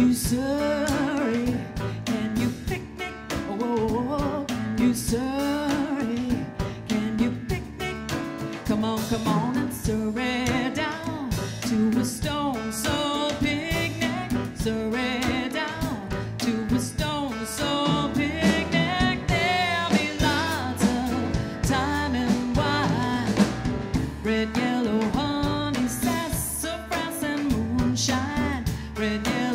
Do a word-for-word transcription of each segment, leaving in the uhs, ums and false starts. You sorry, can you picnic? Oh, oh, oh. You sorry, can you picnic? Come on, come on and surrender down to a stone soul picnic. Surrender down to a stone soul picnic. There'll be lots of time and wine, red, yellow, honey, sassafras and moonshine. Red, yellow,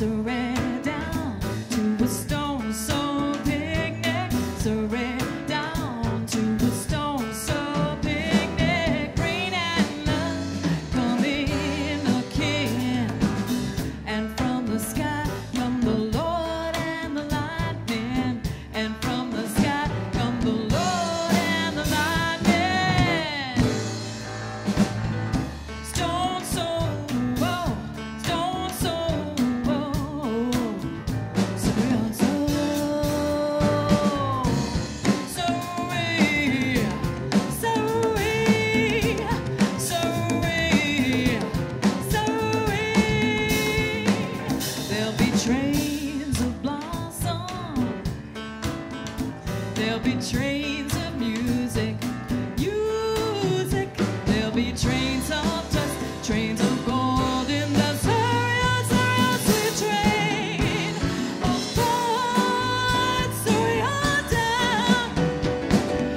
surrender down to a stone soul picnic. Surrender down to a stone soul picnic. Green and none come in a king, and from the sky come the Lord and the lightning, and from the sky come the Lord and the lightning. Stone soul, oh, stone soul. There'll be trains of music, music. There'll be trains of dust, trains of gold in the Surrey, Surrey, sweet train. Oh, Port Surrey on down.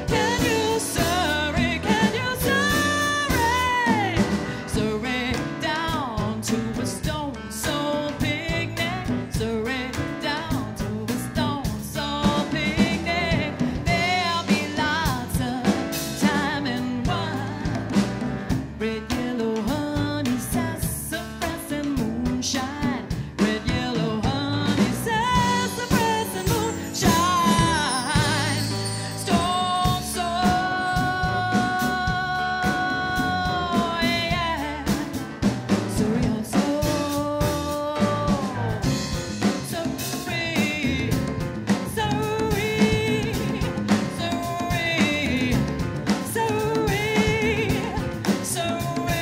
Can you Surrey, can you Surrey? Surrey down to a stone soul picnic. Surrey down to a stone soul picnic. Red, yellow, honey, sassafras and moonshine. Red, yellow, honey, sassafras and moonshine. Stone soul, yeah. Surrey on soul. Surrey, Surrey, Surrey, Surrey. So